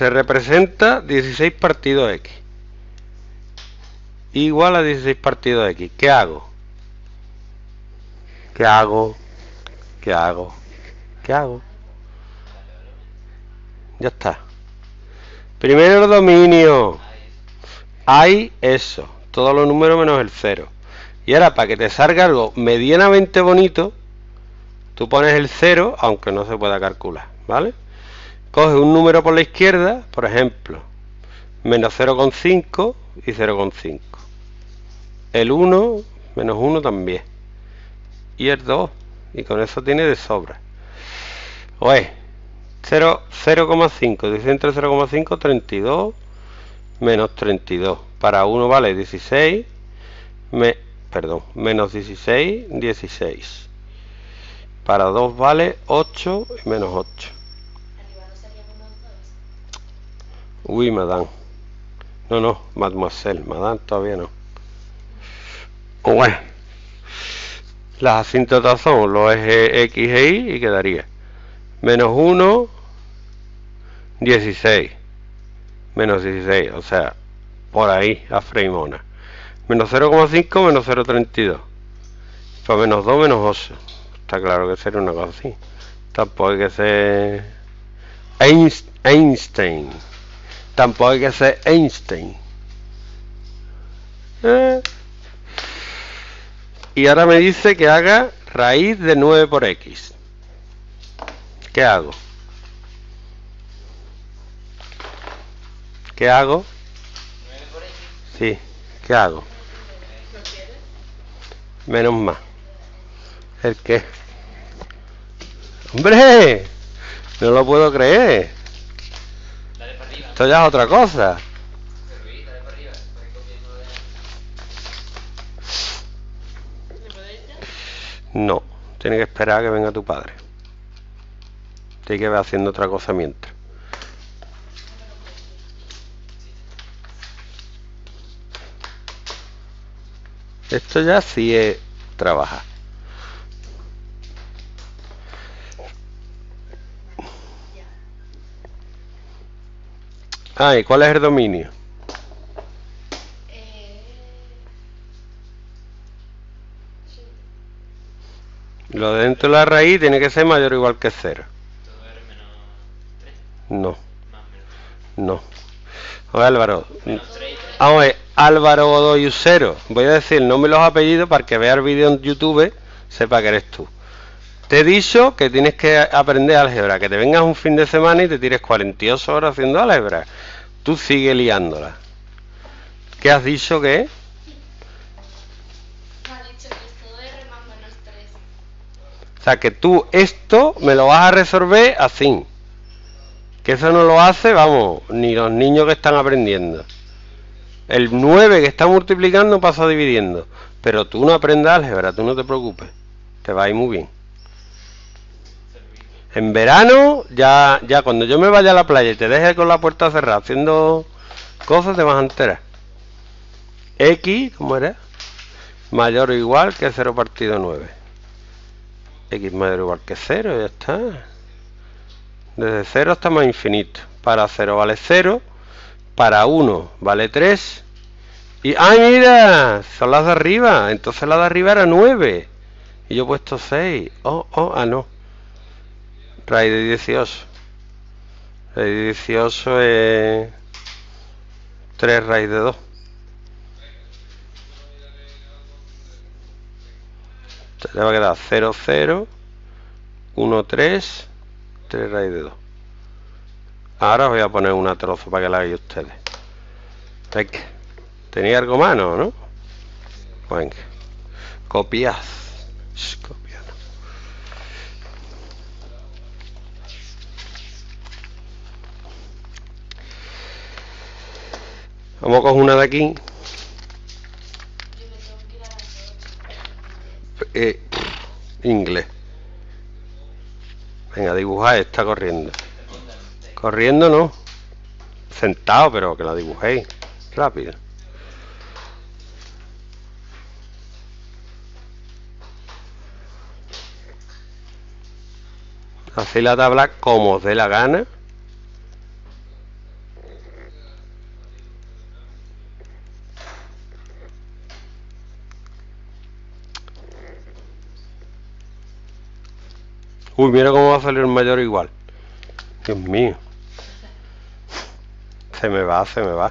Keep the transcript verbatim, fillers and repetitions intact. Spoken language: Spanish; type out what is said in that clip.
se representa dieciséis partidos X igual a dieciséis partidos X. ¿Qué hago? ¿Qué hago? ¿Qué hago? ¿Qué hago? Ya está. Primero el dominio. Hay eso. Todos los números menos el cero. Y ahora, para que te salga algo medianamente bonito, tú pones el cero, aunque no se pueda calcular, ¿vale? Coge un número por la izquierda, por ejemplo, menos cero coma cinco y cero coma cinco. El uno, menos uno también. Y el dos. Y con eso tiene de sobra. Oye, cero coma cinco. Dice entre cero coma cinco, treinta y dos. Menos treinta y dos. Para uno vale dieciséis. Me, perdón, menos dieciséis, dieciséis. Para dos vale ocho y menos ocho. Uy, madame. No, no, mademoiselle, madame todavía no. Bueno, las asíntotas son los ejes X e Y y quedaría menos uno, dieciséis, menos dieciséis, o sea, por ahí, a Freimona. Menos cero coma cinco, menos cero coma treinta y dos. Para menos dos, menos ocho. Está claro que sería una cosa así. Tampoco hay que ser Einstein. Tampoco hay que ser Einstein. Eh. Y ahora me dice que haga raíz de nueve por X. ¿Qué hago? ¿Qué hago? Sí, ¿qué hago? Menos más. ¿El qué? ¡Hombre! No lo puedo creer. Esto ya es otra cosa. No, tiene que esperar a que venga tu padre. Tiene que ver haciendo otra cosa mientras. Esto ya sí es trabajar. Ah, ¿y cuál es el dominio? Lo de dentro de la raíz tiene que ser mayor o igual que cero. No. No. Oye, Álvaro. Ah, oye, Álvaro Godoy Usero. Voy a decir el nombre y los apellidos para que vea el vídeo en YouTube, sepa que eres tú. Te he dicho que tienes que aprender álgebra, que te vengas un fin de semana y te tires cuarenta y ocho horas haciendo álgebra. Tú sigue liándola. ¿Qué has dicho que es? O sea, que tú esto me lo vas a resolver así. Que eso no lo hace, vamos, ni los niños que están aprendiendo. El nueve que está multiplicando pasa dividiendo. Pero tú no aprendas álgebra, tú no te preocupes. Te va a ir muy bien. En verano, ya, ya cuando yo me vaya a la playa y te deje con la puerta cerrada haciendo cosas, te vas a enterar. X, ¿cómo era? Mayor o igual que cero partido nueve. X mayor o igual que cero, ya está. Desde cero hasta más infinito. Para cero vale cero. Para uno vale tres. Y ¡ah, mira! Son las de arriba. Entonces la de arriba era nueve. Y yo he puesto seis. Oh, oh, ah, no. Raíz de dieciocho. Raíz de dieciocho es tres raíz de dos. Entonces le va a quedar cero, cero, uno, tres, tres raíz de dos. Ahora os voy a poner una trozo para que la hagáis ustedes. Venga. Tenía algo más, ¿no? ¿No? Venga. Copiad. Vamos a coger una de aquí. Eh, inglés. Venga, dibujar esta corriendo. Corriendo no. Sentado, pero que la dibujéis. Rápido. Hacéis la tabla como os dé la gana. Uy, mira cómo va a salir el mayor igual. Dios mío. Se me va, se me va.